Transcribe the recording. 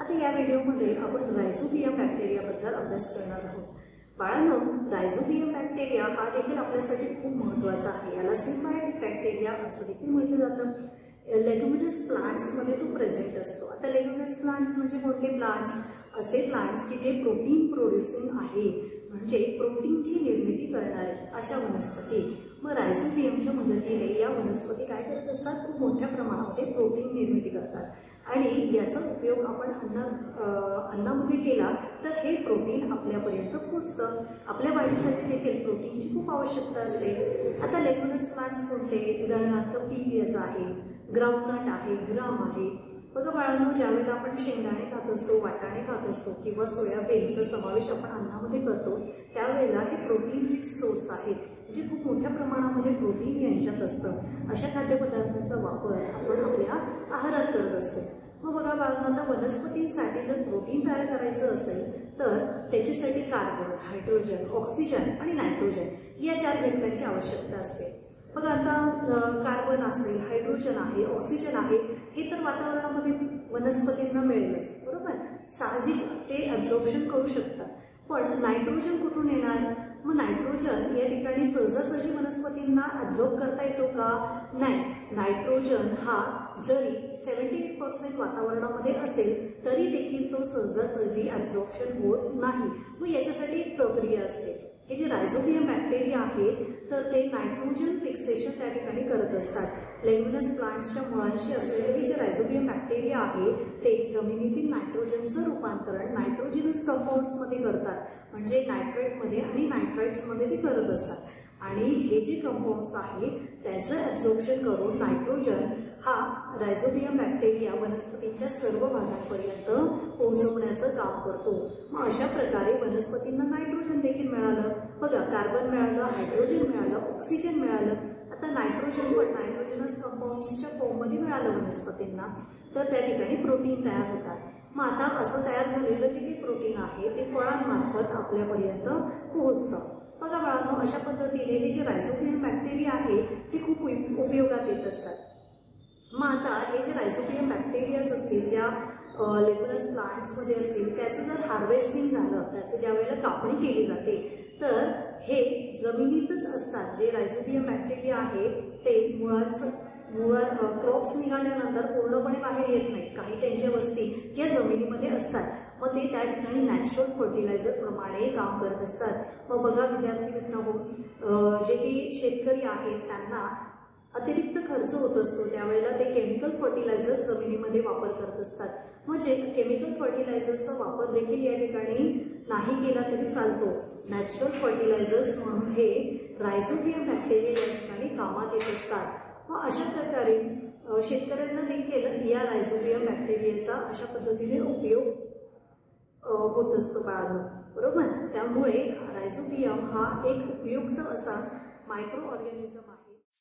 आता या व्हिडिओमध्ये आपण रायझोबियम बॅक्टेरियाबद्दल अभ्यास करणार आहोत। बाळांनो, रायझोबियम बॅक्टेरिया हा देखील आपल्यासाठी खूप महत्त्वाचा आहे। याला सिम्बायोटिक बॅक्टेरिया असं देखील म्हटलं जातं। लेग्युमिनस प्लांट्समध्ये तो प्रेझेंट असतो। आता लेग्युमिनस प्लांट्स म्हणजे कोणते प्लांट्स? असे प्लांट्स की जे प्रोटीन प्रोड्युसिंग आहे, म्हणजे प्रोटीनची निर्मिती करणारे अशा वनस्पती। मग रायझोबियमच्या मदतीने या वनस्पती काय करत असतात? खूप मोठ्या प्रमाणामध्ये प्रोटीन निर्मिती करतात आणि याचा उपयोग आपण अन्नामध्ये केला तर हे प्रोटीन आपल्यापर्यंत पोहोचतं। आपल्या वाढीसाठी देखील प्रोटीनची खूप आवश्यकता असते। आता लेग्युमिनस प्लांट्स कोणते? उदाहरणार्थ पीज आहे, ग्राउंडनट आहे, ग्राम आहे। बघा बाळांनो, ज्यावेळेला आपण शेंगदाणे खात असतो, वाटाणे खात असतो किंवा सोयाबीनचा समावेश आपण अन्नामध्ये करतो, त्यावेळेला हे प्रोटीन रिच सोर्स आहेत, म्हणजे खूप मोठ्या प्रमाणामध्ये प्रोटीन यांच्यात असतं। अशा खाद्यपदार्थांचा वापर आपण आपल्या आहारात करत असतो। मग बघा बाळांनो, आता वनस्पतींसाठी जर प्रोटीन तयार करायचं असेल तर त्याच्यासाठी कार्बन, हायड्रोजन, ऑक्सिजन आणि नायट्रोजन या चार घटकांची आवश्यकता असते। बघा आता कार्बन असेल, हायड्रोजन आहे, ऑक्सिजन आहे, हे तर वातावरणामध्ये वनस्पतींना मिळेलच, बरोबर, साहजिक ते ॲब्झॉर्प्शन करू शकतात। पण नायट्रोजन कुठून येणार? मग नायट्रोजन या ठिकाणी सहजासहजी वनस्पतींना ॲब्झॉर्ब करता येतो का? नाही। नायट्रोजन हा जरी 78% वातावरणामध्ये असेल तरी देखील तो सहजासहजी ॲब्झॉर्प्शन होत नाही। मग याच्यासाठी एक प्रक्रिया असते। हे जे रायझोबियम बॅक्टेरिया आहेत तर ते नायट्रोजन फिक्सेशन त्या ठिकाणी करत असतात। लेग्युमिनस प्लांट्सच्या मुळांशी असलेले हे जे रायझोबियम बॅक्टेरिया आहे ते जमिनीतील नायट्रोजनचं रूपांतरण नायट्रोजिनस कंपाऊंड्समध्ये करतात, म्हणजे नायट्रेटमध्ये आणि नायट्राइट्समध्ये ते करत असतात। आणि हे जे कंपाऊंड्स आहेत त्याचं ॲब्झॉर्प्शन करून नायट्रोजन हा रायझोबियम बॅक्टेरिया वनस्पतींच्या सर्व भागांपर्यंत पोहोचवण्याचं काम करतो। मग अशा प्रकारे वनस्पतींना नायट्रोजन देखील मिळालं। बघा, कार्बन मिळालं, हायड्रोजन मिळालं, ऑक्सिजन मिळालं, आता नायट्रोजन पण नायट्रोजनस कंपाऊंड्सच्या फॉर्ममध्ये मिळालं वनस्पतींना, तर त्या ठिकाणी प्रोटीन तयार होतात। मग आता असं तयार झालेलं जे काही प्रोटीन आहे ते फळांमार्फत आपल्यापर्यंत पोहोचतं। बघा बाळांनो, अशा पद्धतीने हे जे रायझोबियम बॅक्टेरिया आहे ते खूप उपयोगात येत असतात। मग आता हे जे रायझोबियम बॅक्टेरियाज असतील ज्या लेग्युमिनस प्लांट्समध्ये असतील त्याचं जर हार्वेस्टिंग झालं, त्याचं ज्या वेळेला कापणी केली जाते तर हे जमिनीतच असतात। जे रायझोबियम बॅक्टेरिया आहे ते मुळात क्रॉप्स निघाल्यानंतर पूर्णपणे बाहेर येत नाही, काही त्यांच्या वस्ती या जमिनीमध्ये असतात। मग ते त्या ठिकाणी नॅचरल फर्टिलायझरप्रमाणे काम करत असतात। मग बघा विद्यार्थी मित्रांनो, जे की शेतकरी आहेत त्यांना अतिरिक्त खर्च होत असतो, त्यावेळेला ते केमिकल फर्टिलायझर्स जमिनीमध्ये वापर करत असतात। म्हणजे केमिकल फर्टिलायझर्सचा वापर देखील या ठिकाणी नाही केला तरी चालतो। नॅचरल फर्टिलायझर्स म्हणून हे रायझोबियम बॅक्टेरिया या ठिकाणी कामात येत असतात। व अशा प्रकारे शेतकऱ्यांना देखील या रायझोबियम बॅक्टेरियाचा अशा पद्धतीने उपयोग होत असतो बाळांनो, बरोबर। त्यामुळे रायझोबियम हा एक उपयुक्त असा मायक्रो ऑर्गॅनिझम आहे।